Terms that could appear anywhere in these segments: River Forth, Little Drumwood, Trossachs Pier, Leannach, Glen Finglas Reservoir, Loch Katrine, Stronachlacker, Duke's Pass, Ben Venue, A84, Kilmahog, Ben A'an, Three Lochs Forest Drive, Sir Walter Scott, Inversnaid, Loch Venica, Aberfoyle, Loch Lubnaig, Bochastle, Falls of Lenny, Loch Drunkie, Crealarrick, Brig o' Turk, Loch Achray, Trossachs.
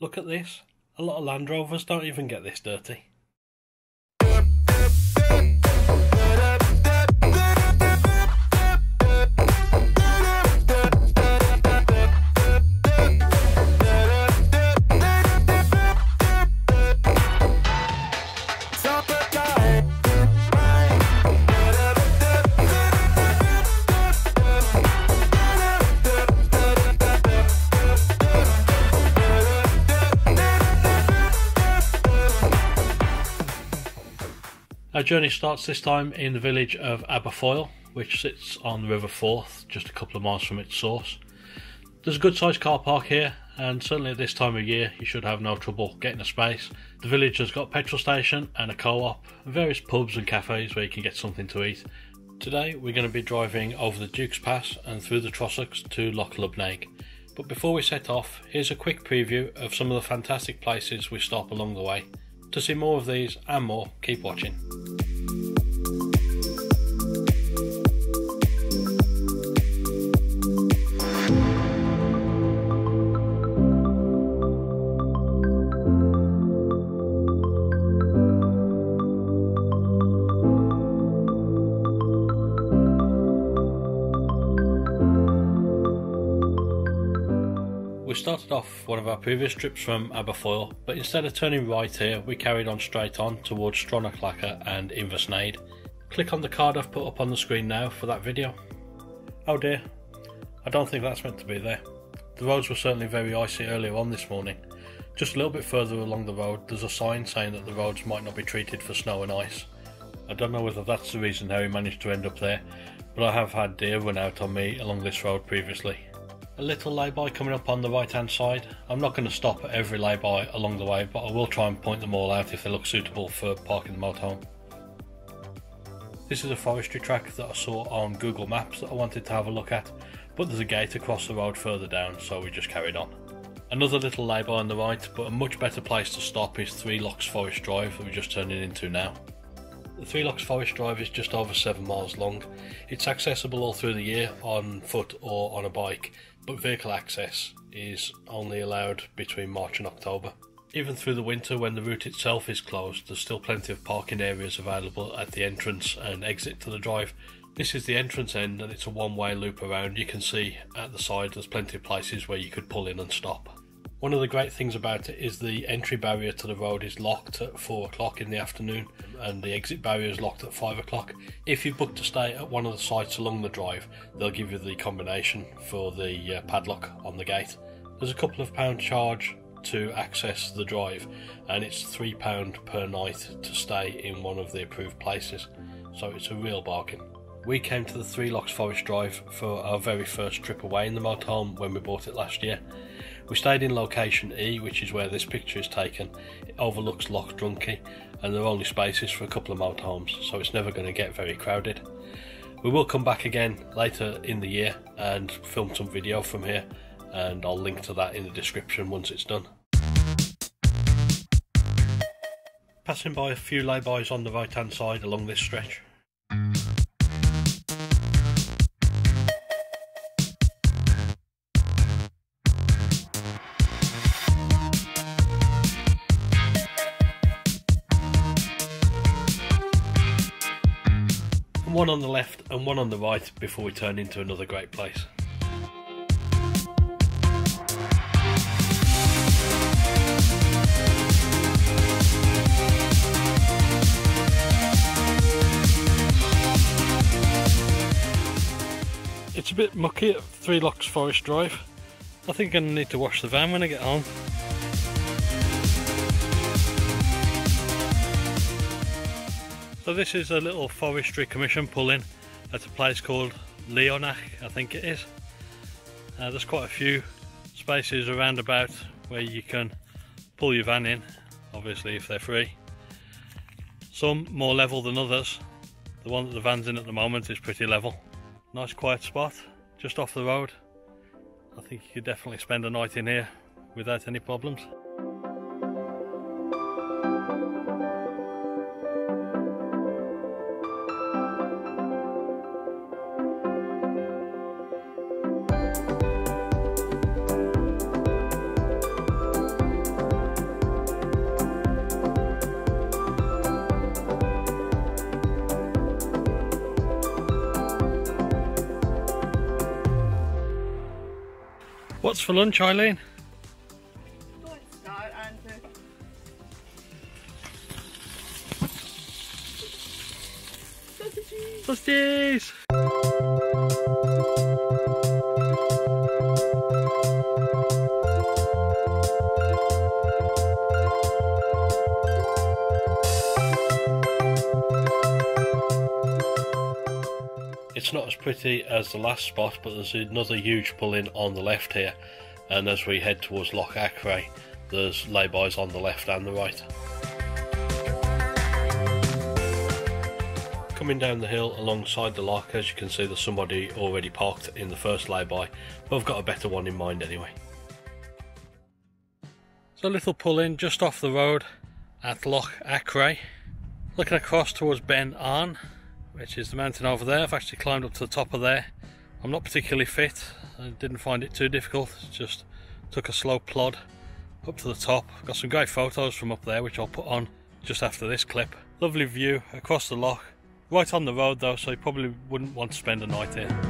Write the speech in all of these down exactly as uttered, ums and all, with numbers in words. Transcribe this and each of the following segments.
Look at this. A lot of Land Rovers don't even get this dirty. Our journey starts this time in the village of Aberfoyle, which sits on the River Forth, just a couple of miles from its source. There's a good sized car park here, and certainly at this time of year you should have no trouble getting a space. The village has got a petrol station and a co-op, and various pubs and cafes where you can get something to eat. Today we're going to be driving over the Duke's Pass and through the Trossachs to Loch Lubnaig. But before we set off, here's a quick preview of some of the fantastic places we stop along the way. To see more of these and more, keep watching. We started off one of our previous trips from Aberfoyle, but instead of turning right here we carried on straight on towards Stronachlacker and Inversnaid. Click on the card I've put up on the screen now for that video. Oh dear, I don't think that's meant to be there. The roads were certainly very icy earlier on this morning. Just a little bit further along the road there's a sign saying that the roads might not be treated for snow and ice. I don't know whether that's the reason how we managed to end up there, but I have had deer run out on me along this road previously. A little lay-by coming up on the right hand side. I'm not going to stop at every lay-by along the way, but I will try and point them all out if they look suitable for parking the motorhome. This is a forestry track that I saw on Google Maps that I wanted to have a look at, but there's a gate across the road further down, so we just carried on. Another little lay-by on the right, but a much better place to stop is Three Lochs Forest Drive that we're just turning into now. The Three Lochs Forest Drive is just over seven miles long. It's accessible all through the year on foot or on a bike, but vehicle access is only allowed between March and October. Even through the winter when the route itself is closed, there's still plenty of parking areas available at the entrance and exit to the drive. This is the entrance end and it's a one-way loop around. You can see at the side there's plenty of places where you could pull in and stop. One of the great things about it is the entry barrier to the road is locked at four o'clock in the afternoon and the exit barrier is locked at five o'clock. If you've booked a stay at one of the sites along the drive, they'll give you the combination for the uh, padlock on the gate. There's a couple of pound charge to access the drive and it's three pounds per night to stay in one of the approved places, so it's a real bargain. We came to the Three Lochs Forest Drive for our very first trip away in the motorhome when we bought it last year. We stayed in location E, which is where this picture is taken. It overlooks Loch Drunkie and there are only spaces for a couple of motorhomes, so it's never going to get very crowded. We will come back again later in the year and film some video from here, and I'll link to that in the description once it's done. Passing by a few laybys on the right hand side along this stretch. One on the left and one on the right before we turn into another great place. It's a bit mucky at Three Lochs Forest Drive. I think I'm going to need to wash the van when I get home. So this is a little forestry commission pull-in at a place called Leannach, I think it is. Uh, there's quite a few spaces around about where you can pull your van in, obviously if they're free. Some more level than others. The one that the van's in at the moment is pretty level. Nice quiet spot, just off the road. I think you could definitely spend a night in here without any problems. What's for lunch, Eileen? Don't start, Andrew. Sausages! Sausages! It's not as pretty as the last spot, but there's another huge pull-in on the left here, and as we head towards Loch Achray, there's laybys on the left and the right. Coming down the hill alongside the loch, as you can see, there's somebody already parked in the first layby, but I've got a better one in mind anyway. So a little pull-in just off the road at Loch Achray, looking across towards Ben A'an, which is the mountain over there. I've actually climbed up to the top of there. I'm not particularly fit, I didn't find it too difficult, just took a slow plod up to the top. I've got some great photos from up there which I'll put on just after this clip. Lovely view across the loch, right on the road though, so you probably wouldn't want to spend a night here.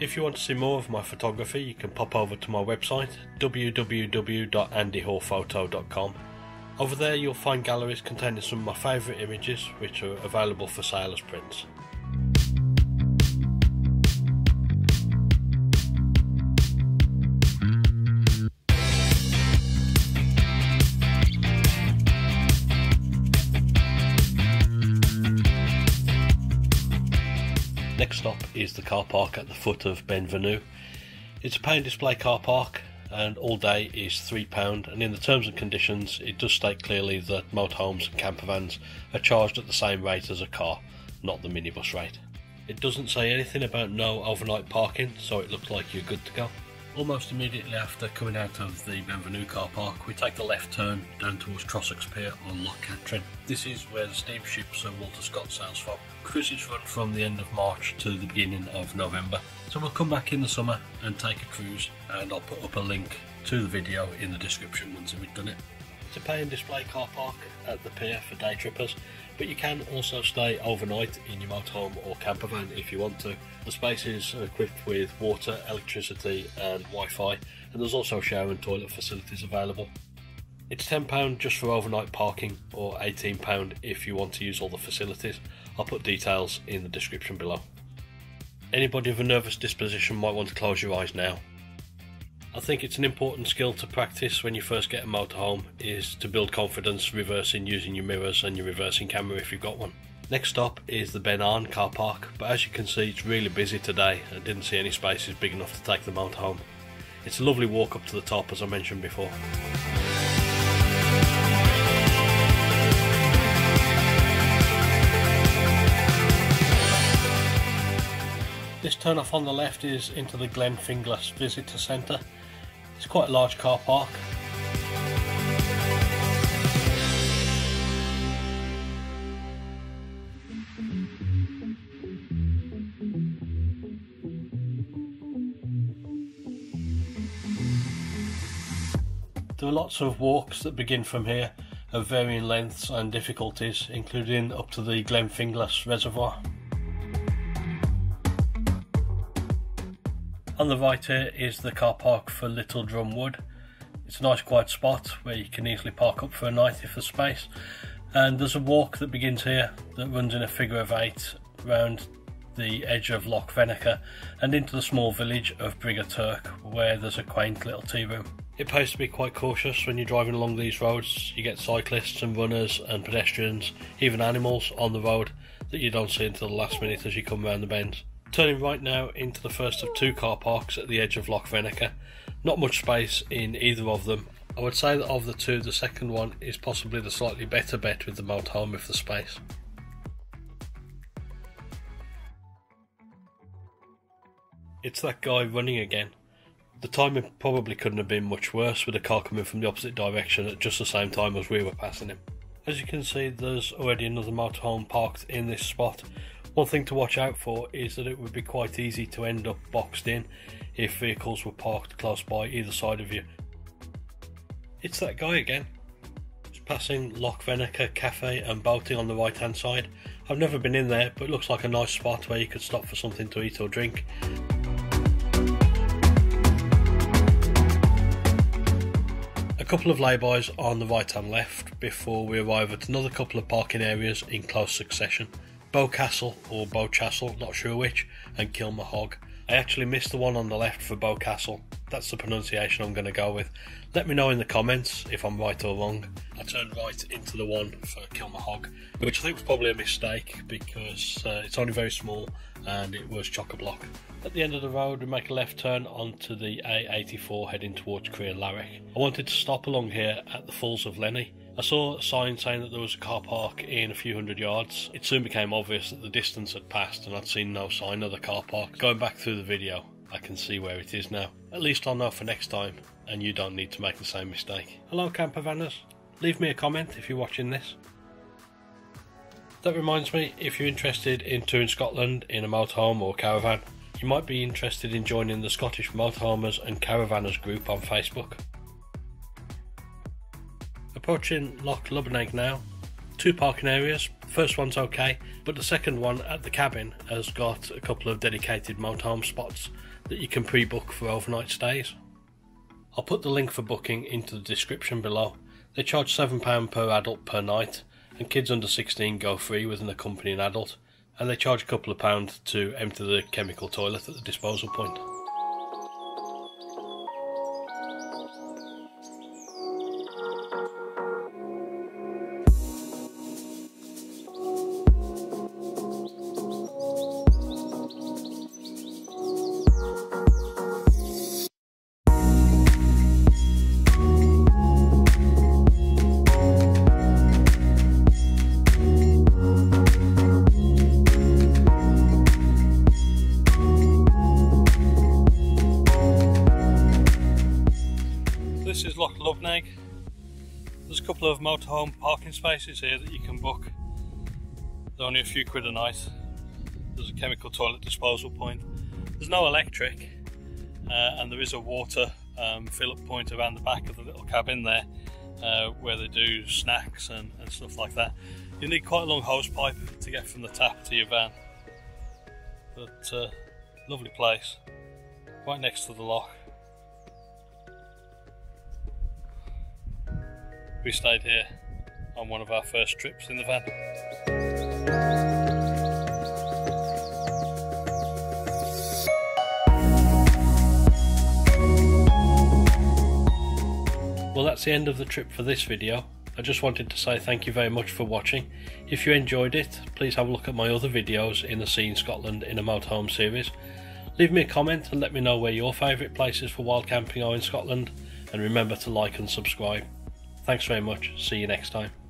If you want to see more of my photography, you can pop over to my website w w w dot andy hall photo dot com. Over there you'll find galleries containing some of my favourite images which are available for sale as prints. Next stop is the car park at the foot of Ben Venue. It's a pay and display car park and all day is three pounds, and in the terms and conditions it does state clearly that motorhomes and campervans are charged at the same rate as a car, not the minibus rate. It doesn't say anything about no overnight parking, so it looks like you're good to go. Almost immediately after coming out of the Ben Venue car park, we take the left turn down towards Trossachs Pier on Loch Katrine. This is where the steamship Sir Walter Scott sails from. Cruises run from the end of March to the beginning of November, so we'll come back in the summer and take a cruise, and I'll put up a link to the video in the description once we've done it. It's a pay and display car park at the pier for day trippers, but you can also stay overnight in your motorhome or campervan if you want to. The spaces are equipped with water, electricity and Wi-Fi, and there's also shower and toilet facilities available. It's ten pounds just for overnight parking, or eighteen pounds if you want to use all the facilities. I'll put details in the description below. Anybody of a nervous disposition might want to close your eyes now. I think it's an important skill to practice when you first get a motorhome, is to build confidence reversing using your mirrors and your reversing camera if you've got one. Next stop is the Ben A'an car park, but as you can see it's really busy today. I didn't see any spaces big enough to take the motorhome. It's a lovely walk up to the top, as I mentioned before. This turn off on the left is into the Glen Finglas Visitor Centre. It's quite a large car park. There are lots of walks that begin from here of varying lengths and difficulties, including up to the Glen Finglas Reservoir. On the right here is the car park for Little Drumwood. It's a nice quiet spot where you can easily park up for a night if there's space, and there's a walk that begins here that runs in a figure of eight round the edge of Loch Venica and into the small village of Brig o' Turk, where there's a quaint little tea room. It pays to be quite cautious when you're driving along these roads. You get cyclists and runners and pedestrians, even animals on the road that you don't see until the last minute as you come round the bends. Turning right now into the first of two car parks at the edge of Loch Venica. Not much space in either of them. I would say that of the two, the second one is possibly the slightly better bet with the motorhome with the space. It's that guy running again. The timing probably couldn't have been much worse, with a car coming from the opposite direction at just the same time as we were passing him. As you can see, there's already another motorhome parked in this spot, One thing to watch out for is that it would be quite easy to end up boxed in if vehicles were parked close by either side of you. It's that guy again. Just passing Loch Venica Cafe and Boating on the right hand side. I've never been in there, but it looks like a nice spot where you could stop for something to eat or drink. A couple of laybys on the right and left before we arrive at another couple of parking areas in close succession. Bochastle or Bochastle, not sure which, and Kilmahog. I actually missed the one on the left for Bochastle. That's the pronunciation I'm going to go with. Let me know in the comments if I'm right or wrong. I turned right into the one for Kilmahog, which I think was probably a mistake because uh, it's only very small and it was chock-a-block. At the end of the road we make a left turn onto the A eighty-four heading towards Crealarrick. I wanted to stop along here at the Falls of Lenny. I saw a sign saying that there was a car park in a few hundred yards. It soon became obvious that the distance had passed and I'd seen no sign of the car park. Going back through the video I can see where it is now. At least I'll know for next time and you don't need to make the same mistake. Hello camper vanners. Leave me a comment if you're watching this. That reminds me, if you're interested in touring Scotland in a motorhome or caravan, you might be interested in joining the Scottish Motorhomers and Caravanners group on Facebook. Approaching Loch Lubnaig now. Two parking areas. First one's okay, but the second one at the cabin has got a couple of dedicated motorhome spots that you can pre-book for overnight stays. I'll put the link for booking into the description below. They charge seven pounds per adult per night, and kids under sixteen go free with an accompanying adult. And they charge a couple of pounds to empty the chemical toilet at the disposal point. There's a couple of motorhome parking spaces here that you can book. They're only a few quid a night. There's a chemical toilet disposal point. There's no electric, uh, and there is a water um, fill-up point around the back of the little cabin there, uh, where they do snacks and, and stuff like that. You need quite a long hose pipe to get from the tap to your van, but uh, lovely place, right next to the loch. We stayed here on one of our first trips in the van. Well, that's the end of the trip for this video. I just wanted to say thank you very much for watching. If you enjoyed it, please have a look at my other videos in the Seeing Scotland in a Motorhome series. Leave me a comment and let me know where your favourite places for wild camping are in Scotland, and remember to like and subscribe. Thanks very much, see you next time.